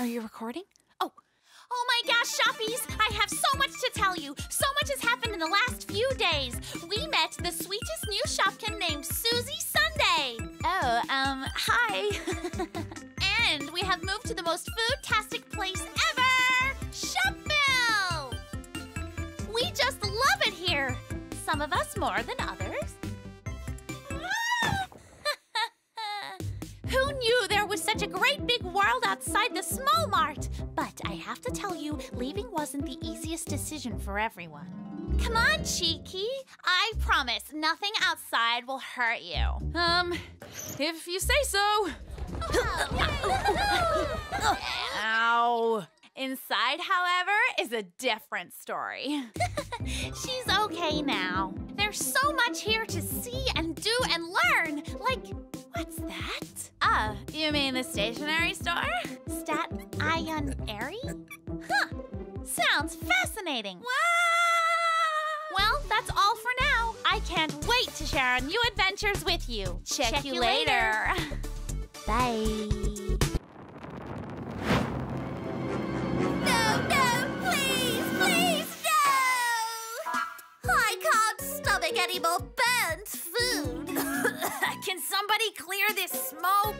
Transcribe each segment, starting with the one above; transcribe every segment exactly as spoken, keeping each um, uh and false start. Are you recording? Oh. Oh my gosh, shoppies! I have so much to tell you. So much has happened in the last few days. We met the sweetest new shopkin named Susie Sunday. Oh, um, hi. And we have moved to the most food-tastic place ever, Shopville! We just love it here. Some of us more than others. Who knew there was such a great big world outside the small mart? But I have to tell you, leaving wasn't the easiest decision for everyone. Come on, Cheeky. I promise nothing outside will hurt you. Um, if you say so. Ow. Inside, however, is a different story. She's okay now. There's so much here to see and do and learn. Like, what's that? Ah, oh, you mean the stationery store? Stat Ion Airy? Huh. Sounds fascinating. Wow! Well, that's all for now. I can't wait to share our new adventures with you. Check, Check you, you later. later. Bye. Any more burnt food. Can somebody clear this smoke?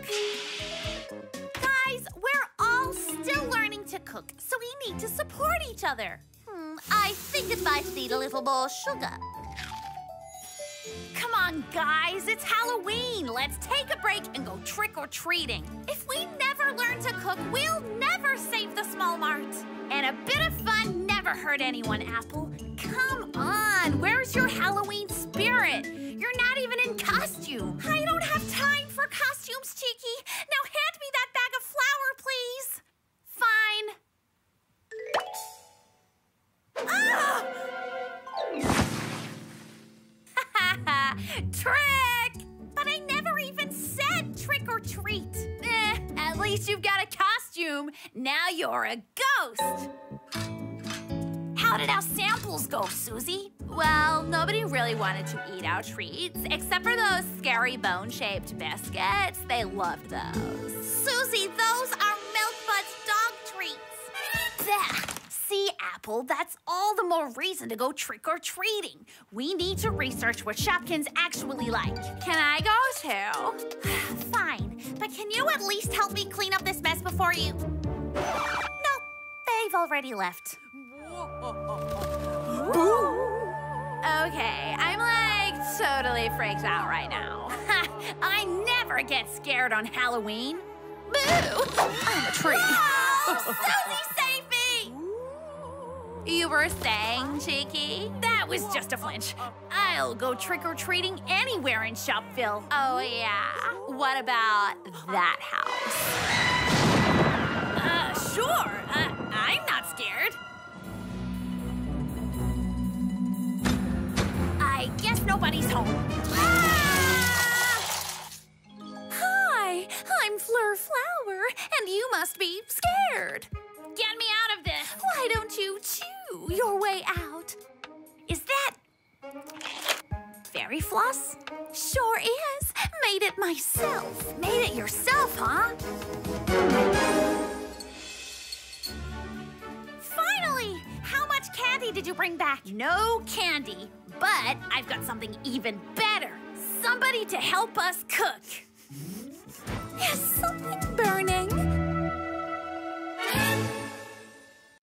Guys, we're all still learning to cook, so we need to support each other. Hmm, I think it might need a little more sugar. Come on, guys, it's Halloween. Let's take a break and go trick-or-treating. If we never learn to cook, we'll never save the small mart. And a bit of fun never hurt anyone, Apple. Come on, where's your Halloween spirit? You're not even in costume. I don't have time for costumes, Cheeky. Now hand me that bag of flour, please. Fine. Ah! Trick! But I never even said trick or treat. Eh, at least you've got a costume. Now you're a ghost. How did our samples go, Susie? Well, nobody really wanted to eat our treats, except for those scary bone-shaped biscuits. They loved those. Susie, those are Milkbud's dog treats. Blech. See, Apple, that's all the more reason to go trick-or-treating. We need to research what Shopkins actually like. Can I go, too? Fine, but can you at least help me clean up this mess before you... Nope, they've already left. Okay, I'm like totally freaked out right now. I never get scared on Halloween. Boo! I'm a tree. Whoa! Susie, save me! You were saying, Cheeky? That was just a flinch. I'll go trick-or-treating anywhere in Shopville. Oh, yeah. What about that house? Uh, sure. Uh, I'm not scared. I guess nobody's home. Ah! Hi, I'm Fleur Flower, and you must be scared. Get me out of this. Why don't you chew your way out? Is that fairy floss? Sure is. Made it myself. Made it yourself, huh? Finally! How much candy did you bring back? No candy. But I've got something even better. Somebody to help us cook. There's something burning.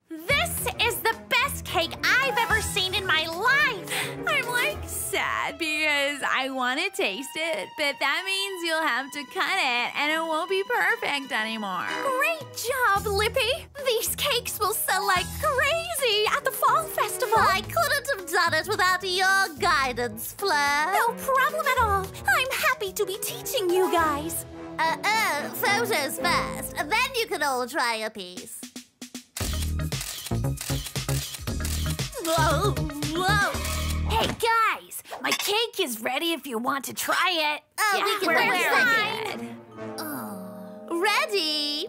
This is the best cake I've ever seen in my life. I'm like sad because I want to taste it, but that means you'll have to cut it and it won't be perfect anymore. Great job, Lippy. These cakes will sell like crazy at the fall festival. I couldn't have done it without your guidance, Fleur. No problem at all. I'm happy to be teaching you guys. Uh-oh, photos first. Then you can all try a piece. Whoa, whoa. Hey, guys, my cake is ready if you want to try it. Oh, yeah, we can we're it. Oh. Ready?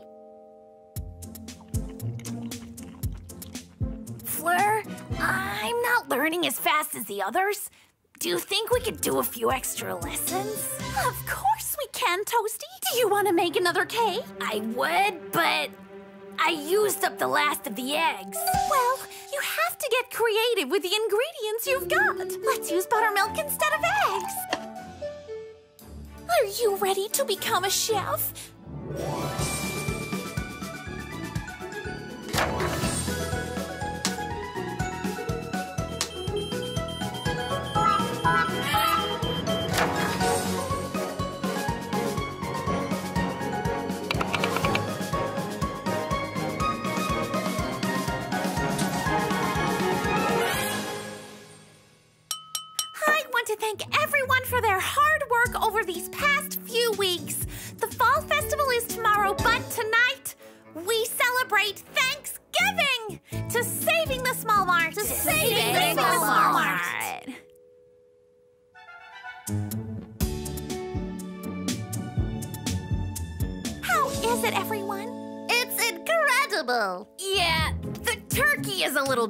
Fleur, I'm not learning as fast as the others. Do you think we could do a few extra lessons? Of course we can, Toasty. Do you want to make another cake? I would, but I used up the last of the eggs. Well, you have to get creative with the ingredients you've got. Let's use buttermilk instead of eggs. Are you ready to become a chef?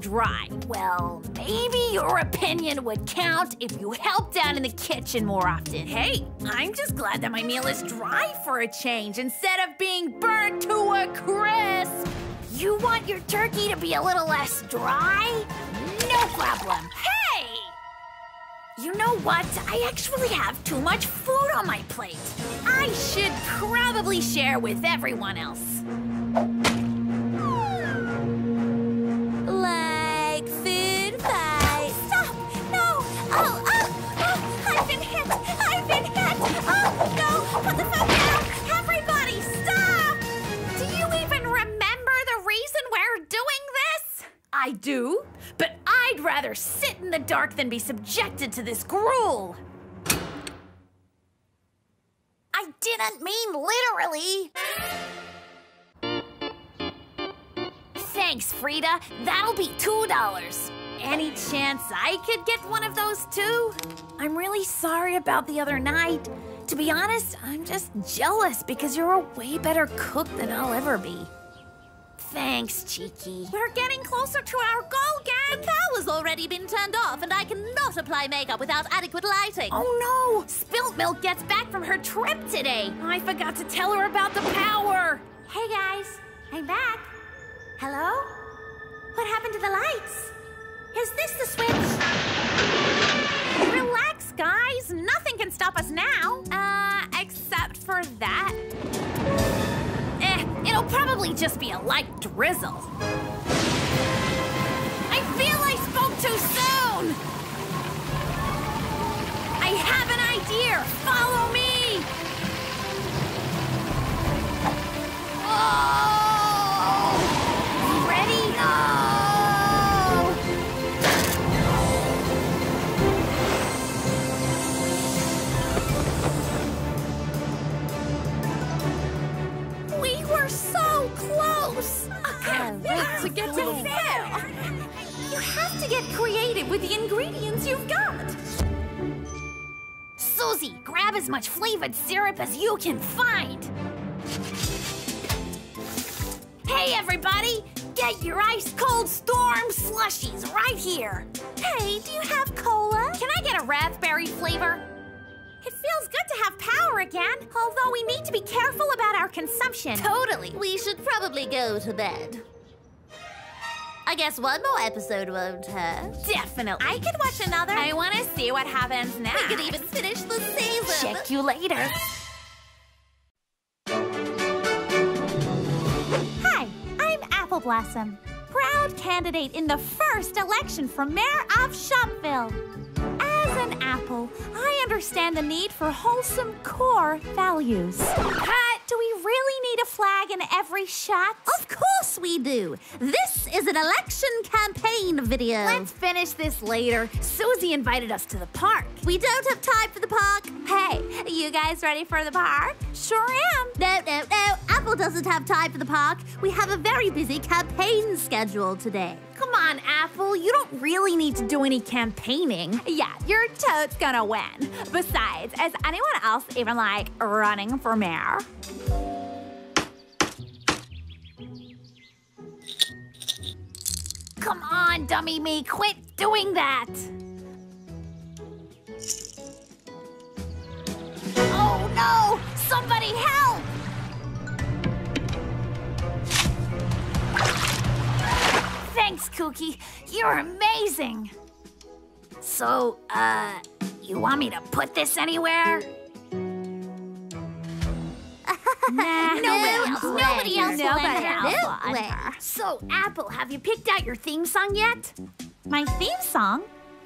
Dry. Well, maybe your opinion would count if you helped out in the kitchen more often. Hey, I'm just glad that my meal is dry for a change instead of being burnt to a crisp. You want your turkey to be a little less dry? No problem. Hey! You know what? I actually have too much food on my plate. I should probably share with everyone else. I do, but I'd rather sit in the dark than be subjected to this gruel. I didn't mean literally. Thanks, Frida. That'll be two dollars. Any chance I could get one of those too? I'm really sorry about the other night. To be honest, I'm just jealous because you're a way better cook than I'll ever be. Thanks, Cheeky. We're getting closer to our goal, gang! The cow has already been turned off, and I cannot apply makeup without adequate lighting. Oh, no! Spilt Milk gets back from her trip today. I forgot to tell her about the power. Hey, guys. I'm back. Hello? What happened to the lights? Is this the switch? Relax, guys. Nothing can stop us now. Uh, except for that. It'll probably just be a light drizzle. I feel I spoke too soon! I have an idea! Follow me! Oh! Ready? No! We were so close! I can't wait to get to the fair! You have to get creative with the ingredients you've got! Susie, grab as much flavored syrup as you can find! Hey, everybody! Get your ice-cold storm slushies right here! Hey, do you have cola? Can I get a raspberry flavor? It feels good to have power again, although we need to be careful about our consumption. Totally. We should probably go to bed. I guess one more episode won't hurt. Definitely. I could watch another. I want to see what happens next. We could even finish the season. Check you later. Hi, I'm Apple Blossom, proud candidate in the first election for mayor of Shopville. As an apple, I understand the need for wholesome core values. Cut! Do we really need a flag in every shot? Of course we do! This is an election campaign video. Let's finish this later. Susie invited us to the park. We don't have time for the park. Hey, are you guys ready for the park? Sure am. No, no, no. Apple doesn't have time for the park. We have a very busy campaign schedule today. Come on, Apple. You don't really need to do any campaigning. Yeah, you're totes gonna win. Besides, is anyone else even, like, running for mayor? Come on, dummy me. Quit doing that. Oh, no! Somebody help! Cookie. You're amazing. So, uh, you want me to put this anywhere? Nah, nobody else will. Nobody else will. So, Apple, have you picked out your theme song yet? My theme song?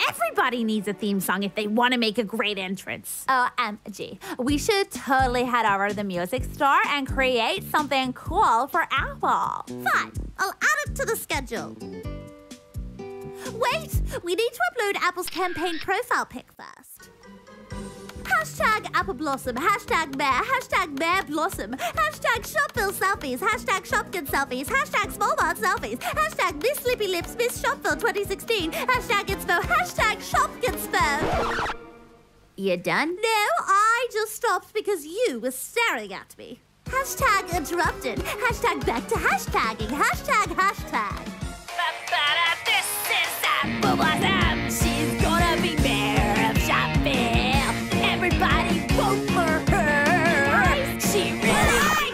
Everybody needs a theme song if they want to make a great entrance. O M G. We should totally head over to the music store and create something cool for Apple. Fine. I'll add it to the schedule. Wait! We need to upload Apple's campaign profile pic first. Hashtag Apple Blossom, hashtag Bear, hashtag Bear Blossom, hashtag Shopville Selfies, hashtag Shopgood Selfies, hashtag Smallmart Selfies, hashtag Miss Lippy Lips, Miss Shopville twenty sixteen, hashtag Inspo, hashtag Shopgoodspo. You done? No, I just stopped because you were staring at me. Hashtag interrupted, hashtag back to hashtagging, hashtag hashtag. This is Apple Blossom. She's gonna be Bear of Shopville. Everybody vote for her! She really is!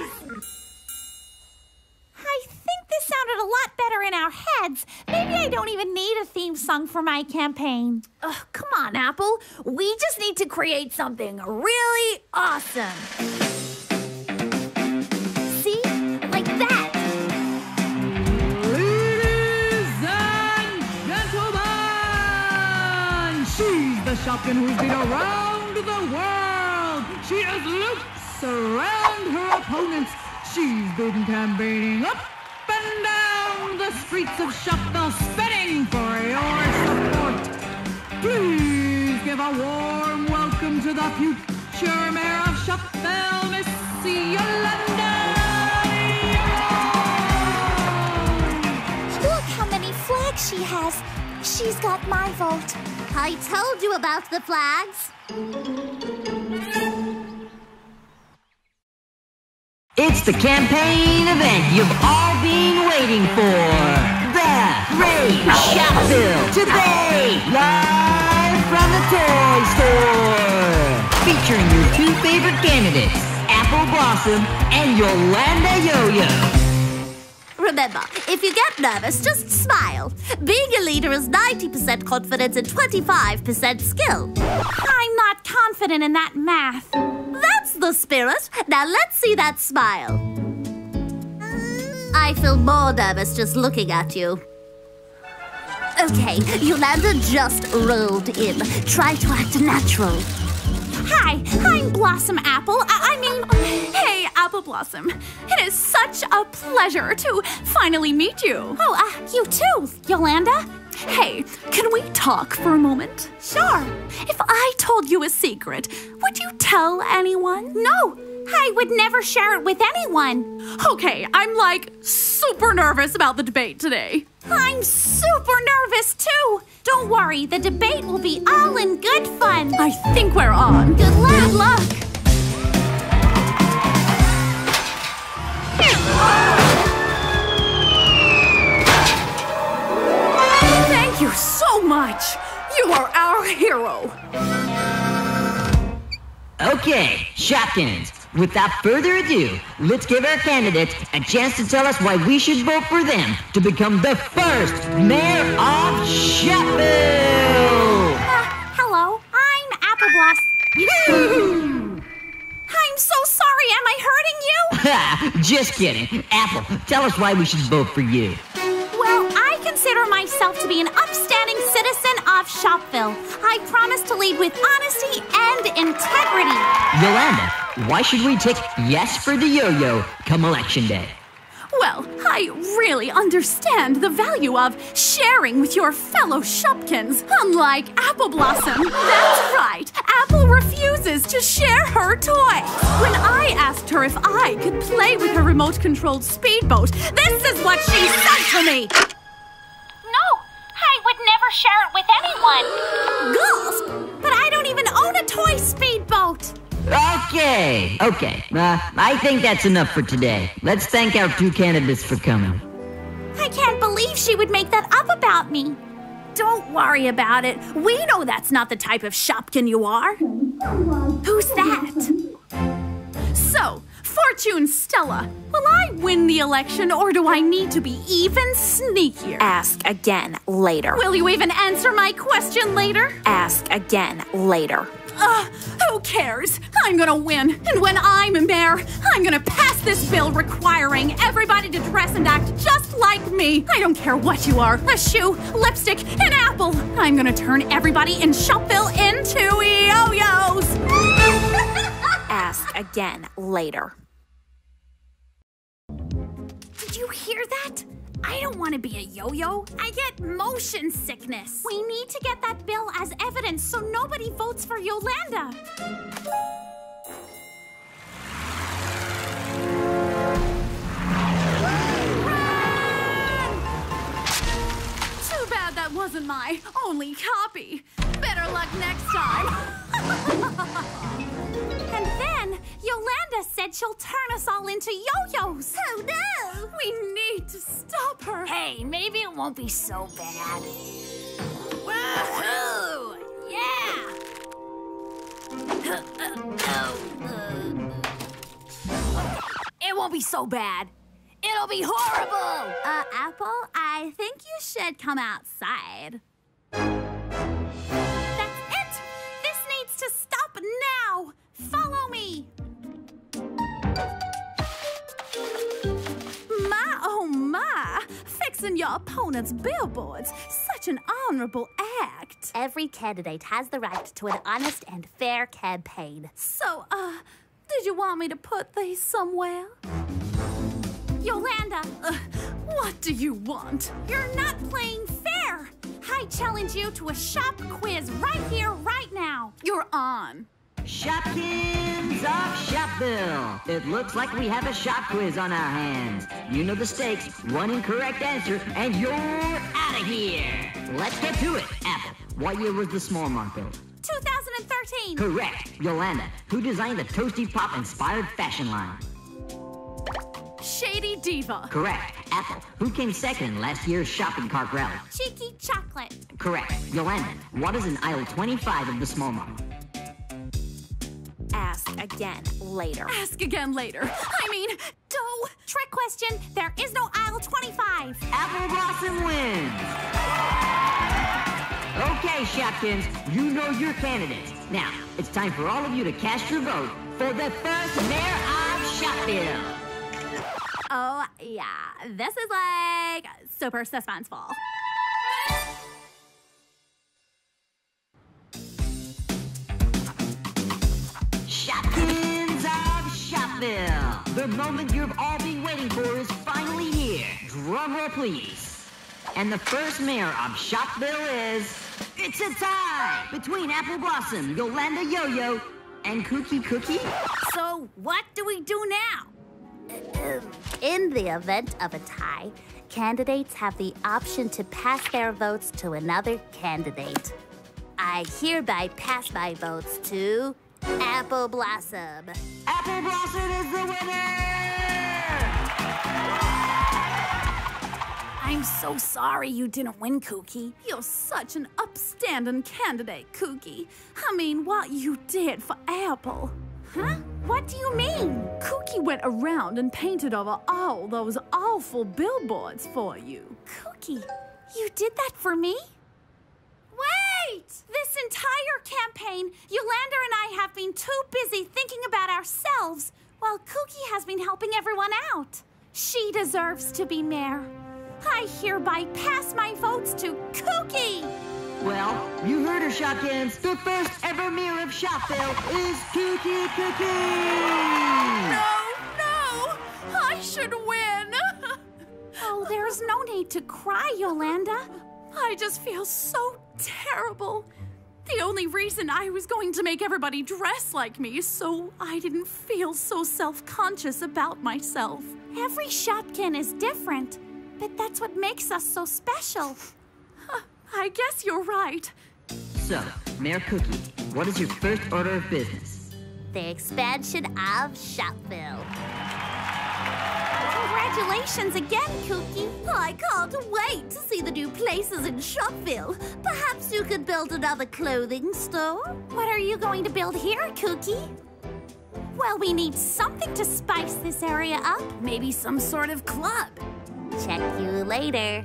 I think this sounded a lot better in our heads. Maybe I don't even need a theme song for my campaign. Oh, come on, Apple. We just need to create something really awesome. See? Like that. Ladies and gentlemen! She's the Shopkin who's been around the world. She has looped around her opponents. She's been campaigning up and down the streets of Shopville, spinning for your support. Please give a warm welcome to the future mayor of Shopville, Miss Yolanda. Look how many flags she has. She's got my vote. I told you about the flags. It's the campaign event you've all been waiting for. Bear Raid Shopville today, live from the toy store, featuring your two favorite candidates, Apple Blossom and Yolanda Yo-Yo. Remember, if you get nervous, just smile. Being a leader is ninety percent confidence and twenty-five percent skill. I'm not confident in that math. That's the spirit. Now let's see that smile. I feel more nervous just looking at you. Okay, Yolanda just rolled in. Try to act natural. Hi, I'm Blossom Apple. I, I mean, hey, Apple Blossom. It is such a pleasure to finally meet you. Oh, uh, you too, Yolanda. Hey, can we talk for a moment? Sure. If I told you a secret, would you tell anyone? No, I would never share it with anyone. Okay, I'm like super nervous about the debate today. I'm super nervous too. Don't worry, the debate will be all in good fun. I think we're on. Good luck. Good luck. Thank you so much. You are our hero. Okay, Shopkins. Without further ado, let's give our candidates a chance to tell us why we should vote for them to become the first mayor of Shopville! Uh, hello, I'm Apple Blossom. I'm so sorry, am I hurting you? Just kidding. Apple, tell us why we should vote for you. Well, I consider myself to be an upstanding citizen of Shopville. I promise to lead with honesty and integrity. Yolanda, why should we tick yes for the yo-yo come election day? Well, I really understand the value of sharing with your fellow Shopkins, unlike Apple Blossom. That's right. Apple refuses to share her toy. When I asked her if I could play with her remote-controlled speedboat, this is what she said to me. I would never share it with anyone. Gasp! But I don't even own a toy speedboat. Okay, okay. Uh, I think that's enough for today. Let's thank our two candidates for coming. I can't believe she would make that up about me. Don't worry about it. We know that's not the type of Shopkin you are. Who's that? So, Fortune Stella, will I win the election or do I need to be even sneakier? Ask again later. Will you even answer my question later? Ask again later. Ugh, who cares? I'm gonna win, and when I'm mayor, I'm gonna pass this bill requiring everybody to dress and act just like me. I don't care what you are, a shoe, lipstick, an apple. I'm gonna turn everybody in Shopville into yo-yos. Ask again later. Did you hear that? I don't want to be a yo-yo. I get motion sickness. We need to get that bill as evidence so nobody votes for Yolanda. Run! Too bad that wasn't my only copy. Better luck next time. And then Yolanda said she'll turn us all into yo-yos. Oh no! We need to stop her. Hey, maybe it won't be so bad. Woohoo! Yeah! It won't be so bad. It'll be horrible! Uh, Apple, I think you should come outside. That's it! This needs to stop now! Follow me! My, oh my! Fixing your opponent's billboards. Such an honorable act. Every candidate has the right to an honest and fair campaign. So, uh, did you want me to put these somewhere? Yolanda! Uh, what do you want? You're not playing fair! I challenge you to a shop quiz right here, right now. You're on. Shopkins of Shopville. It looks like we have a shop quiz on our hands. You know the stakes. One incorrect answer, and you're out of here. Let's get to it. Apple, what year was the small mark built? two thousand thirteen. Correct. Yolanda, who designed the Toasty Pop-inspired fashion line? Shady Diva. Correct. Apple, who came second in last year's shopping cart rally? Cheeky Chocolate. Correct. Yolanda, what is in aisle twenty-five of the small mark? Ask again later. Ask again later. I mean, do. Trick question. There is no aisle twenty-five. Apple Blossom wins. Okay, Shopkins, you know your candidates. Now, it's time for all of you to cast your vote for the first mayor of Shopville. Oh, yeah. This is like super suspenseful. Shopkins of Shopville. The moment you've all been waiting for is finally here. Drum roll, please. And the first mayor of Shopville is... It's a tie between Apple Blossom, Yolanda Yo-Yo, and Cookie Cookie. So what do we do now? In the event of a tie, candidates have the option to pass their votes to another candidate. I hereby pass my votes to... Apple Blossom. Apple Blossom is the winner! I'm so sorry you didn't win, Cookie. You're such an upstanding candidate, Cookie. I mean, what you did for Apple. Huh? What do you mean? Cookie went around and painted over all those awful billboards for you. Cookie, you did that for me? Wait! This entire campaign, Yolanda and I have been too busy thinking about ourselves while Cookie has been helping everyone out. She deserves to be mayor. I hereby pass my votes to Cookie! Well, you heard her, Shopkins. The first ever mayor of Shopville is Cookie Cookie! No, no! I should win! Oh, there's no need to cry, Yolanda. I just feel so terrible. The only reason I was going to make everybody dress like me so I didn't feel so self-conscious about myself. Every Shopkin is different, but that's what makes us so special. Uh, I guess you're right. So, Mayor Cookie, what is your first order of business? The expansion of Shopville. Congratulations again, Cookie. I can't wait to see the new places in Shopville. Perhaps you could build another clothing store? What are you going to build here, Cookie? Well, we need something to spice this area up. Maybe some sort of club. Check you later.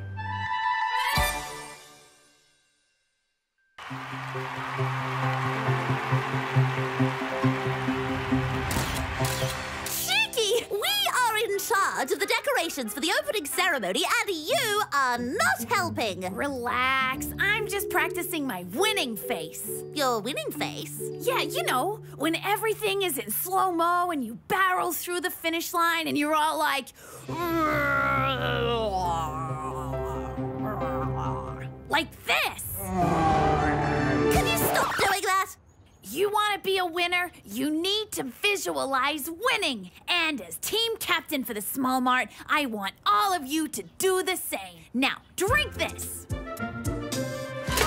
Shiki, we are in charge of the decorations for the opening ceremony, and you are not helping. Relax. I'm just practicing my winning face. Your winning face? Yeah, you know, when everything is in slow-mo and you barrel through the finish line and you're all like... like this. Can you stop doing that? You want to be a winner, you need to visualize winning. And as team captain for the Small Mart, I want all of you to do the same. Now, drink this.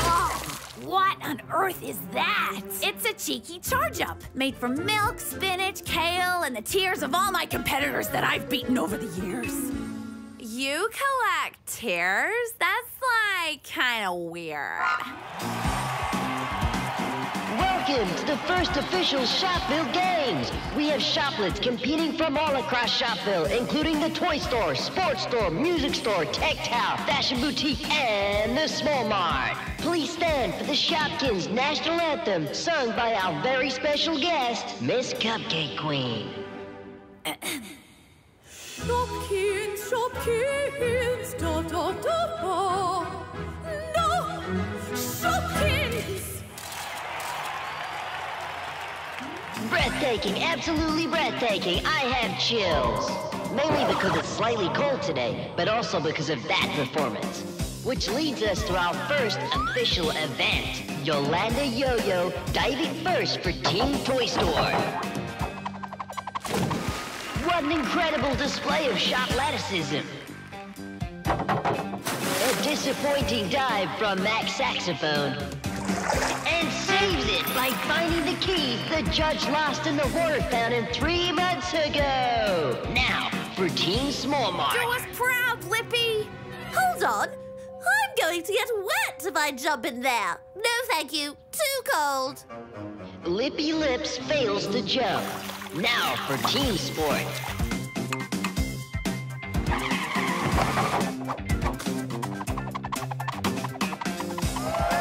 Oh, what on earth is that? It's a cheeky charge-up made from milk, spinach, kale, and the tears of all my competitors that I've beaten over the years. You collect tears? That's like kind of weird. Welcome to the first official Shopville Games. We have shoplets competing from all across Shopville, including the toy store, sports store, music store, tech tower, fashion boutique, and the Small Mart. Please stand for the Shopkins National Anthem, sung by our very special guest, Miss Cupcake Queen. Shopkins, Shopkins, da da da da. No, Shopkins! Breathtaking, absolutely breathtaking. I have chills. Mainly because it's slightly cold today, but also because of that performance. Which leads us to our first official event. Yolanda Yo-Yo diving first for Team Toy Store. What an incredible display of shopleticism. A disappointing dive from Max Saxophone. And saves it by finding the key the judge lost in the water fountain three months ago. Now, for Team Small Mart. Do us proud, Lippy. Hold on. I'm going to get wet if I jump in there. No, thank you. Too cold. Lippy Lips fails to jump. Now for Team Sport.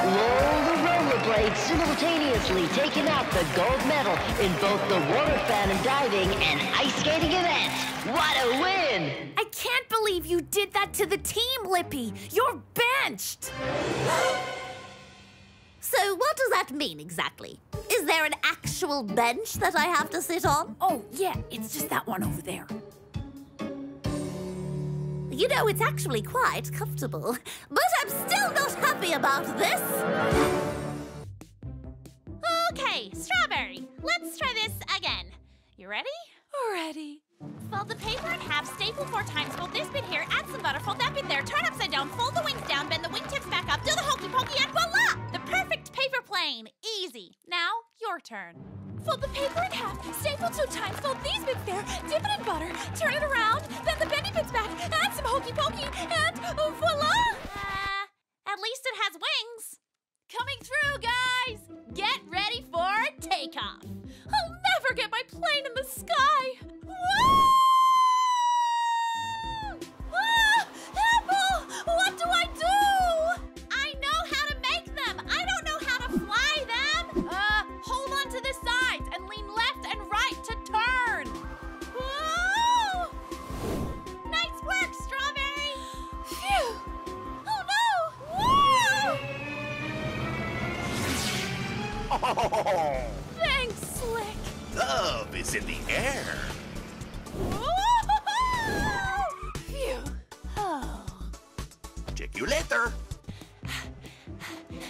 Roll the rollerblade simultaneously, taking out the gold medal in both the water fountain diving and ice skating events. What a win! I can't believe you did that to the team, Lippy. You're benched. So what does that mean exactly? Is there an actual bench that I have to sit on? Oh, yeah, it's just that one over there. You know, it's actually quite comfortable, but I'm still not happy about this. Okay, Strawberry, let's try this again. You ready? Already. Fold the paper in half, staple four times, fold this bit here, add some butter, fold that bit there, turn upside down, fold the wings down, bend the wingtips back up, do the hokey pokey, and voila! The perfect paper plane. Easy. Now, your turn. Fold the paper in half, staple two times, fold these bits there, dip it in butter, turn it around, bend the bendy bits back, add some hokey pokey, and voila! Uh, at least it has wings. Coming through, guys! Get ready for takeoff. I'll never get my plane in the sky. Woo! Ah, Apple! What do I do? I know how to make them. I don't know how to fly them. Uh, hold on to the sides and lean left and right to turn. Woo! Nice work, Strawberry. Phew! Oh no! Woo! Thanks, Slick. Love is in the air. You later.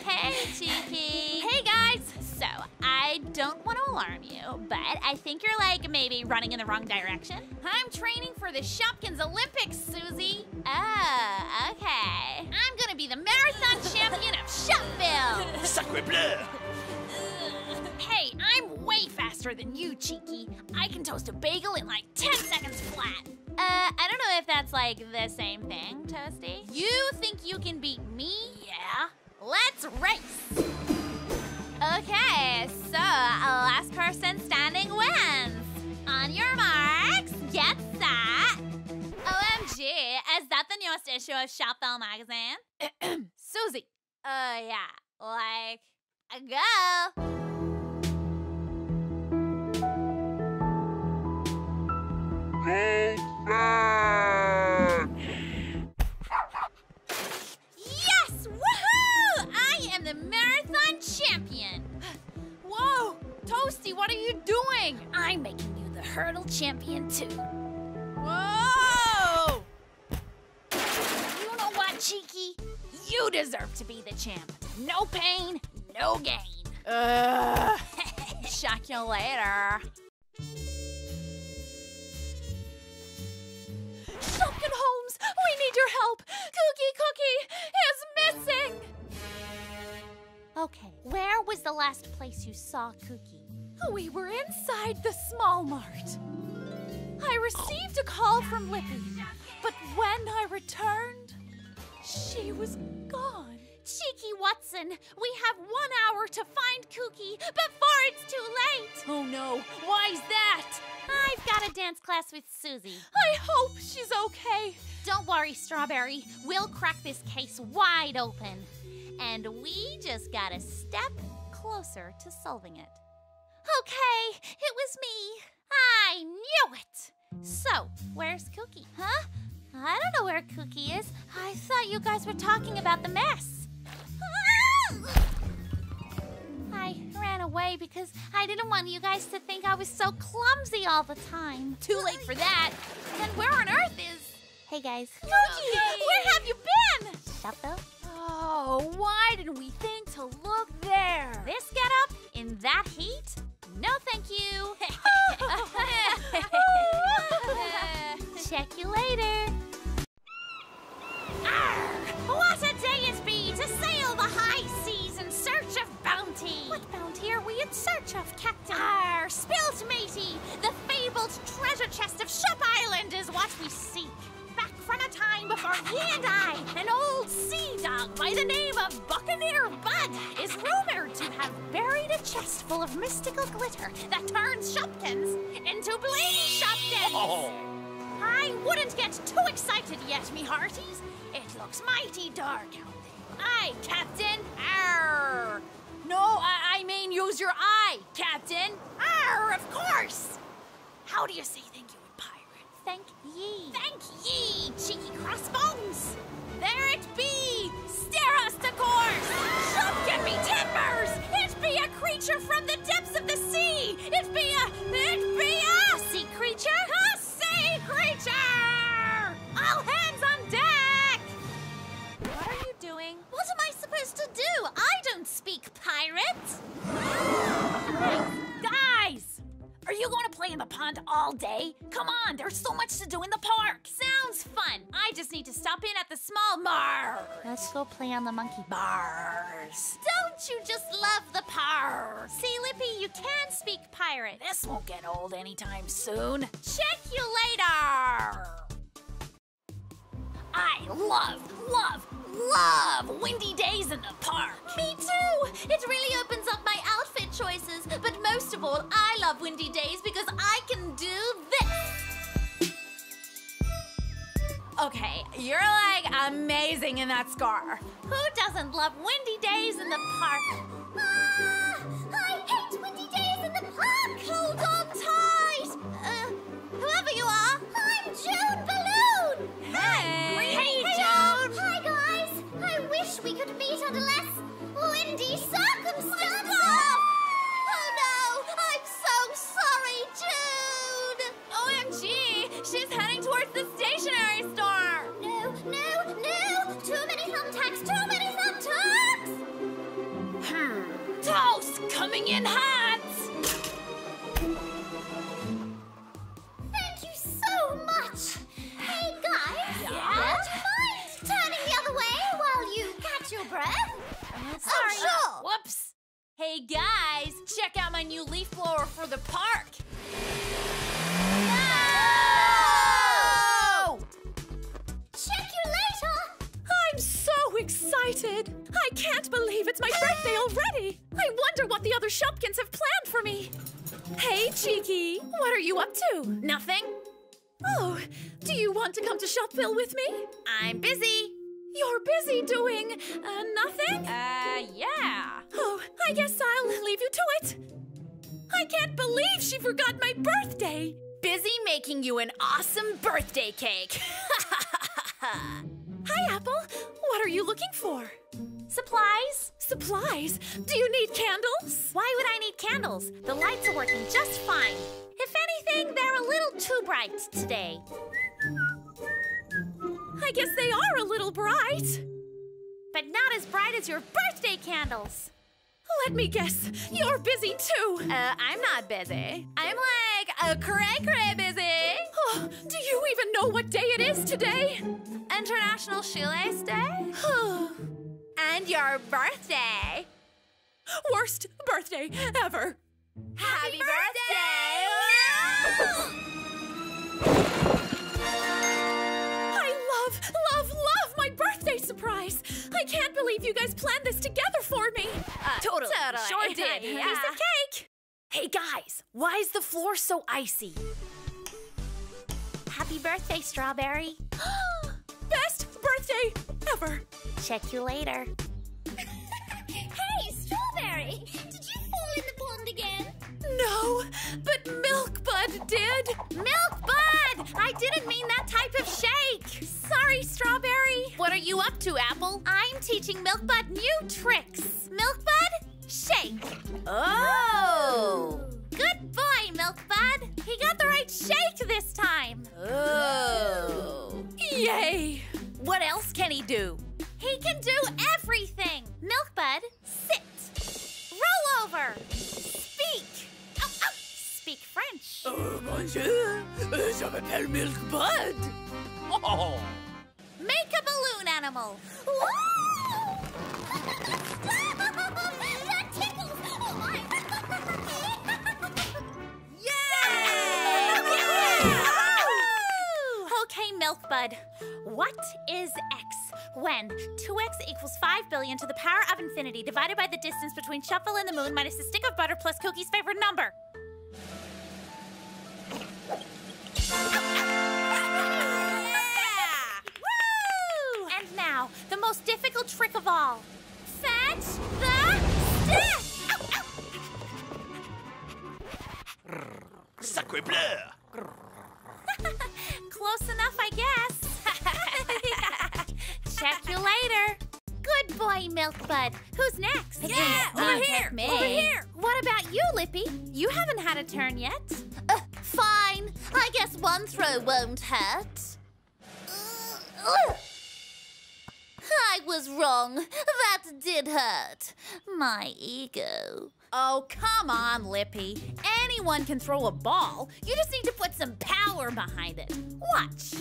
Hey, Cheeky. Hey, guys. So, I don't want to alarm you, but I think you're, like, maybe running in the wrong direction. I'm training for the Shopkins Olympics, Susie. Oh, okay. I'm going to be the marathon champion of Shopville. Sacre bleu. Hey, I'm way faster than you, Cheeky. I can toast a bagel in, like, ten seconds flat. Uh, I don't know if that's, like, the same thing, Toasty. You think you can beat me? Yeah. Let's race! Okay, so, last person standing wins. your marks, get set. O M G, is that the newest issue of Shopbell magazine? Susie. Oh uh, yeah, like, go. Go back! Yes! Woohoo! I am the marathon champion! Whoa! Toasty, what are you doing? I'm making you the hurdle champion, too. Whoa! You know what, Cheeky? You deserve to be the champ. No pain, no gain. Ugh. Shock you later. Shopkin Holmes, we need your help. Cookie Cookie is missing. Okay, where was the last place you saw Cookie? We were inside the small mart. I received a call from Lippy, but when I returned, she was gone. Cheeky Watson, we have one hour to find Cookie before it's too late. Oh no, why's that? I've got a dance class with Susie. I hope she's okay. Don't worry, Strawberry. We'll crack this case wide open. And we just got a step closer to solving it. Okay, it was me. I knew it. So, where's Cookie? Huh? I don't know where Cookie is. I thought you guys were talking about the mess. I ran away because I didn't want you guys to think I was so clumsy all the time. Too late for that. Then where on earth is... Hey, guys. Cookie, okay. Where have you been? Shopbell? Oh, why didn't we think to look there? This getup in that heat? No, thank you. Check you later. Arrgh! What a day it's been to sail the high seas in search of bounty! What bounty are we in search of, Captain? Arrgh! Spilt matey! The fabled treasure chest of Shop Island is what we seek. Back from a time before he and I, an old sea dog by the name of Buccaneer Bud, is rumored to have buried a chest full of mystical glitter that turns Shopkins into Bleeding Shopkins! Oh. I wouldn't get too excited yet, me hearties. It looks mighty dark out there. Aye, Captain. Arr! No, I, I mean use your eye, Captain. Arr, of course. How do you say thank you in pirate? Thank ye. Thank ye, cheeky crossbones. There it be. Steer us to course. Shopkin me timbers. It be a creature from the depths of the sea. It be a, it be a sea creature, huh? Creature! All hands on deck! What are you doing? What am I supposed to do? I don't speak pirate! Guys! Are you going to play in the pond all day? Come on, there's so much to do in the park! Sounds fun! I just need to stop in at the small bar. Let's go play on the monkey bars. Don't you just love the park? See, Lippy, you can speak pirate. This won't get old anytime soon. Check you later! I love, love, love windy days in the park. Me too! It really opens up my outfit choices. But most of all, I love windy days because I can do this. Okay, you're like amazing in that scarf. Who doesn't love windy days in the park? Ah, I hate windy days in the park! Hold on tight! Uh, whoever you are, I'm June Balloon! Hey! Hey, hey, June! Hi, guys! I wish we could meet under less windy circumstances! Oh, no! I'm so sorry, June! O M G! She's heading towards the stationery store! No, no, no! Too many thumbtacks! Too many thumbtacks! Hmm. Toast coming in hot! Thank you so much! Hey, guys! Yeah? Don't mind turning the other way while you catch your breath! Uh, sorry! Oh, sure. Whoops! Hey, guys! Check out my new leaf blower for the park! No! Check you later! I'm so excited! excited! I can't believe it's my birthday already! I wonder what the other Shopkins have planned for me! Hey, Cheeky! What are you up to? Nothing. Oh, do you want to come to Shopville with me? I'm busy. You're busy doing, uh, nothing? Uh, yeah. Oh, I guess I'll leave you to it. I can't believe she forgot my birthday! Busy making you an awesome birthday cake! Hi, Apple. What are you looking for? Supplies. Supplies? Do you need candles? Why would I need candles? The lights are working just fine. If anything, they're a little too bright today. I guess they are a little bright. But not as bright as your birthday candles. Let me guess, you're busy too. Uh, I'm not busy. I'm like a cray-cray busy. Oh, do you even know what day it is today? International Shoelace Day? And your birthday. Worst birthday ever. Happy, Happy birthday! birthday! I love, love, love my birthday surprise. I can't believe you guys planned this together for me. Uh, totally. totally. Sure did. Here's the cake. Hey guys, why is the floor so icy? Happy birthday, Strawberry. Best birthday ever. Check you later. Hey, Strawberry! Did you fall in the pond again? No, but Milkbud did. Milkbud! I didn't mean that type of shake. Sorry, Strawberry. What are you up to, Apple? I'm teaching Milkbud new tricks. Milkbud, shake. Oh! Good boy, Milkbud. He got the right shake this time. Oh! Yay! What else can he do? He can do everything. Milkbud, sit. Roll over. Speak. Oh, oh. Speak French. Oh, bonjour. Je m'appelle Milkbud. Oh. Make a balloon animal. That tickles. Oh, my. Yay! Yeah! Okay, Milkbud. What is X? When two x equals five billion to the power of infinity divided by the distance between Shopville and the moon minus the stick of butter plus Cookie's favorite number. Yeah! Woo! And now, the most difficult trick of all. Fetch the stick! Ow, ow. Sacré bleu! Close enough, I guess. Check you later. Good boy, Milkbud. Who's next? Yeah, yeah. Over, oh, here. Me. Over here. What about you, Lippy? You haven't had a turn yet. Uh, fine. I guess one throw won't hurt. Uh, I was wrong. That did hurt. My ego. Oh, come on, Lippy. Anyone can throw a ball. You just need to put some power behind it. Watch.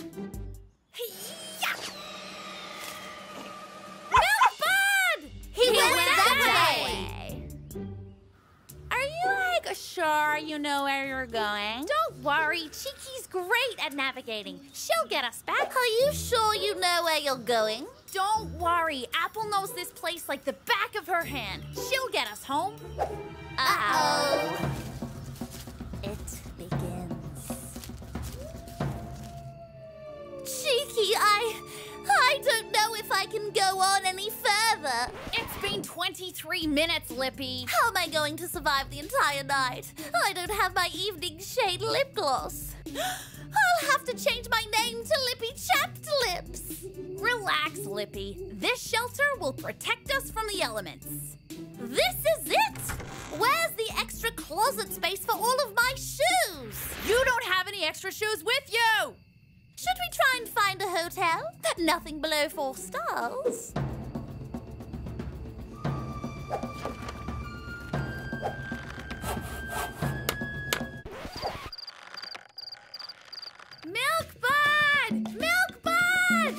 He, he went, went that, that way. way! Are you, like, sure you know where you're going? Don't worry. Cheeky's great at navigating. She'll get us back. Are you sure you know where you're going? Don't worry. Apple knows this place like the back of her hand. She'll get us home. Uh-oh. It begins. Cheeky, I... I don't know if I can go on any further. It's been twenty-three minutes, Lippy. How am I going to survive the entire night? I don't have my evening shade lip gloss. I'll have to change my name to Lippy Chapped Lips. Relax, Lippy. This shelter will protect us from the elements. This is it! Where's the extra closet space for all of my shoes? You don't have any extra shoes with you! Should we try and find a hotel? Nothing below four stars. Milkbud! Milkbud!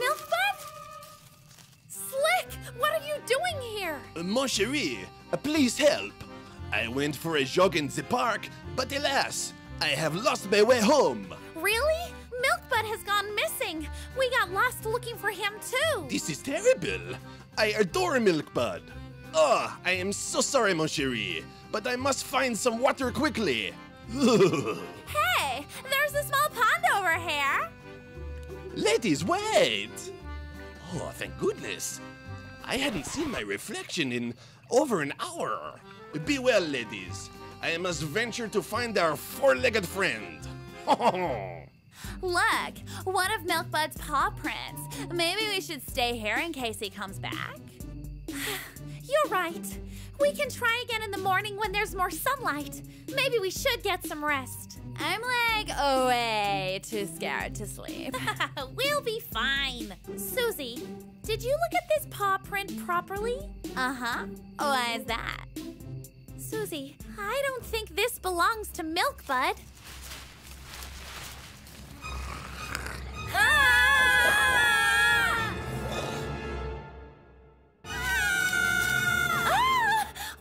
Milkbud? Slick, what are you doing here? Uh, mon chéri, uh, please help. I went for a jog in the park, but alas, I have lost my way home. Really? Milkbud has gone missing. We got lost looking for him too. This is terrible. I adore Milkbud. Oh, I am so sorry, mon chéri, but I must find some water quickly. Hey, there's a small pond over here. Ladies, wait. Oh, thank goodness. I hadn't seen my reflection in over an hour. Be well, ladies. I must venture to find our four-legged friend. Look, one of Milkbud's paw prints. Maybe we should stay here in case he comes back. You're right. We can try again in the morning when there's more sunlight. Maybe we should get some rest. I'm like way too scared to sleep. We'll be fine. Susie, did you look at this paw print properly? Uh-huh. Why is that? Susie, I don't think this belongs to Milkbud. Ah! Ah!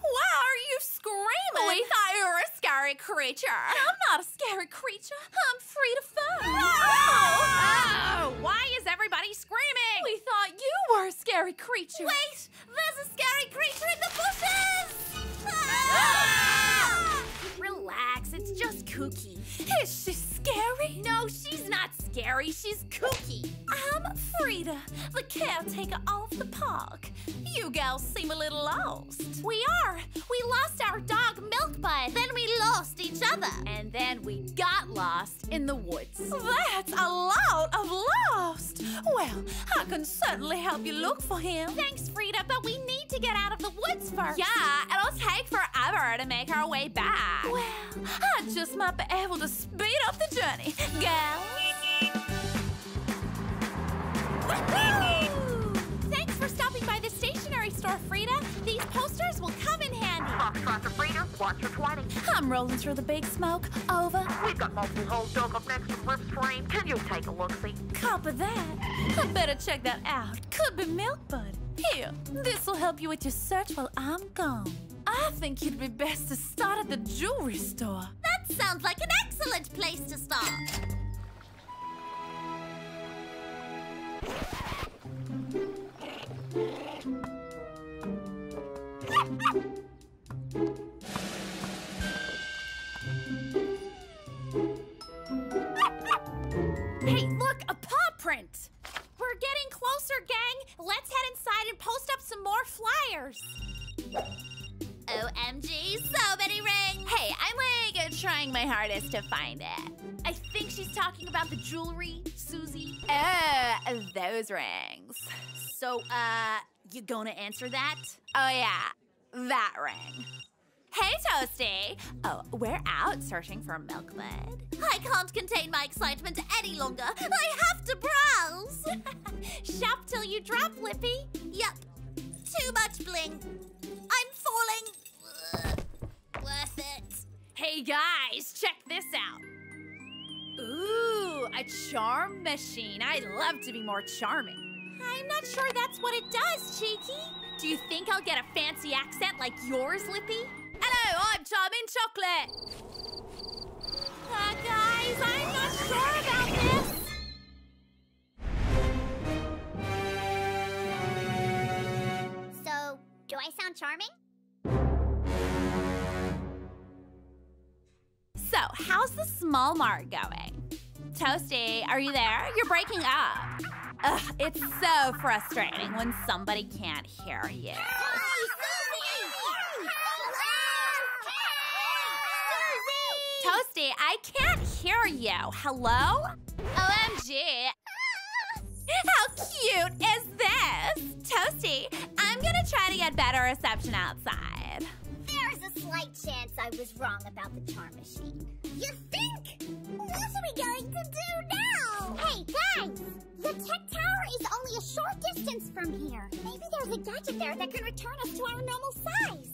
Why are you screaming? We thought you were a scary creature. I'm not a scary creature. I'm free to foam. Oh! Oh! Why is everybody screaming? We thought you were a scary creature. Wait! There's a scary creature in the bushes! Ah! Relax, it's just kooky. Is she scary? No, she's not scary. She's kooky. I'm Frida, the caretaker of the park. You girls seem a little lost. We are. We lost our dog, Milkbud. Then we lost each other. And then we got lost in the woods. That's a lot of lost. Well, I can certainly help you look for him. Thanks, Frida, but we need to get out of the woods first. Yeah, it'll take forever to make our way back. Well, I just might be able to speed up the journey, girls. Thanks for stopping by the stationery store, Frida. These posters will come in handy. Foxtrot to Frida, watch your twenty. I'm rolling through the big smoke. Over. We've got multiple holes dug up next to Rip's frame. Can you take a look-see? Copy that. I better check that out. Could be Milkbud. Here, this will help you with your search while I'm gone. I think it'd be best to start at the jewelry store. That sounds like an excellent place to start. Hey, look, a paw print. We're getting closer, gang. Let's head inside and post up some more flyers. O M G, so many rings! Hey, I'm like trying my hardest to find it. I think she's talking about the jewelry, Susie. Oh, those rings. So, uh, you gonna answer that? Oh yeah, that ring. Hey, Toasty. Oh, we're out searching for Milkbud. I can't contain my excitement any longer. I have to browse. Shop till you drop, Lippy. Yup, too much bling. I'm falling. Ugh. Worth it. Hey guys, check this out. Ooh, a charm machine. I'd love to be more charming. I'm not sure that's what it does, Cheeky. Do you think I'll get a fancy accent like yours, Lippy? Hello, I'm Charming Chocolate. Uh, guys, I'm not sure about this. So, do I sound charming? So, how's the small mart going? Toasty, are you there? You're breaking up. Ugh, it's so frustrating when somebody can't hear you. Toasty, I can't hear you. Hello? O M G. How cute is this? Toasty, I'm gonna try to get better reception outside. There's a slight chance I was wrong about the charm machine. You think? What are we going to do now? Hey, guys! The tech tower is only a short distance from here. Maybe there's a gadget there that can return us to our normal size.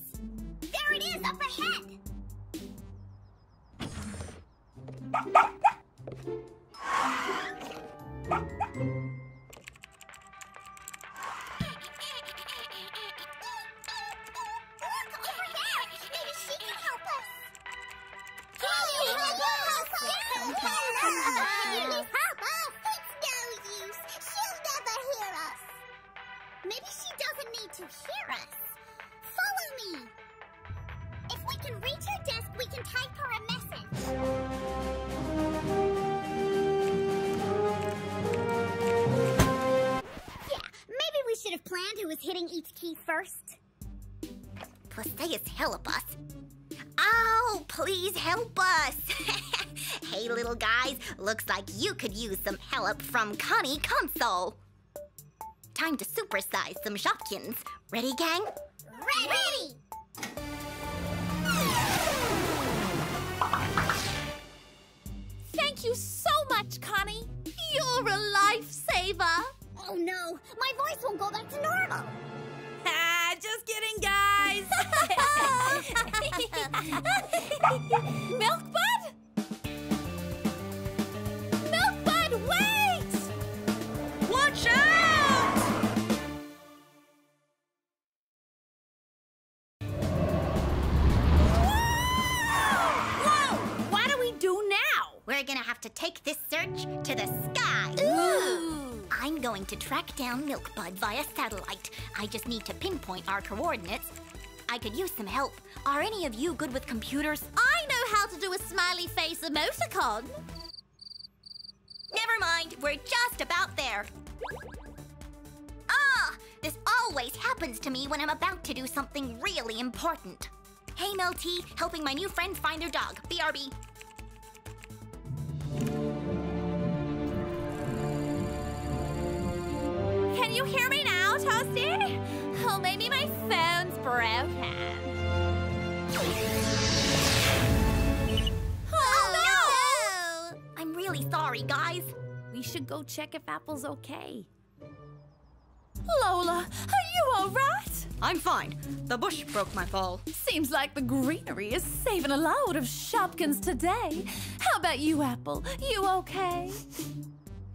There it is, up ahead! Help us! It's no use! understand who was hitting each key first? Poseidus, help us. Oh, please help us. Hey, little guys, looks like you could use some help from Connie Console. Time to supersize some Shopkins. Ready, gang? Ready! Ready. Thank you so much, Connie. You're a lifesaver. Oh no, my voice won't go back to normal. Ah, just kidding, guys. Milkbud? Milkbud, wait! Watch out! Whoa! Whoa! What do we do now? We're gonna have to take this search to the sky. Ooh. I'm going to track down Milkbud via satellite. I just need to pinpoint our coordinates. I could use some help. Are any of you good with computers? I know how to do a smiley face emoticon. Never mind, we're just about there. Ah, this always happens to me when I'm about to do something really important. Hey, Mel T, helping my new friend find their dog. B R B. Can you hear me now, Toasty? Oh, maybe my phone's broken. Oh, oh no. no! I'm really sorry, guys. We should go check if Apple's okay. Lola, are you all right? I'm fine. The bush broke my fall. Seems like the greenery is saving a load of Shopkins today. How about you, Apple? You okay?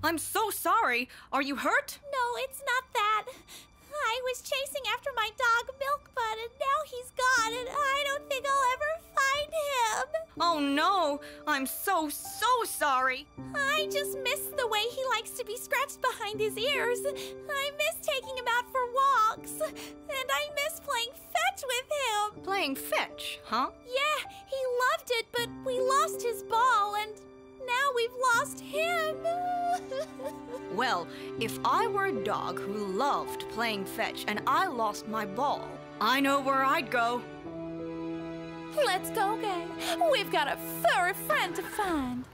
I'm so sorry. Are you hurt? No, it's not that. I was chasing after my dog, Milkbud, and now he's gone, and I don't think I'll ever find him. Oh, no. I'm so, so sorry. I just miss the way he likes to be scratched behind his ears. I miss taking him out for walks, and I miss playing fetch with him. Playing fetch, huh? Yeah, he loved it, but we lost his ball, and... now we've lost him. Well, if I were a dog who loved playing fetch and I lost my ball, I know where I'd go. Let's go, gang. We've got a furry friend to find.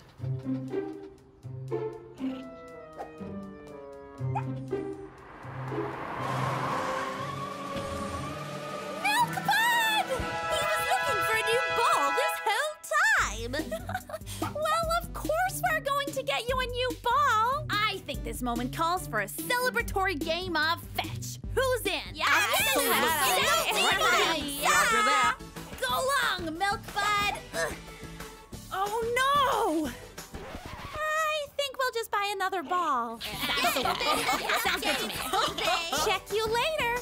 Milkbud! He was looking for a new ball this whole time. Well, of course we're going to get you a new ball. I think this moment calls for a celebratory game of fetch. Who's in? Yeah, absolutely. Absolutely. Yeah. After that. Go long, Milkbud. Ugh. Oh, no. I think we'll just buy another ball. Sounds good to me. Check you later.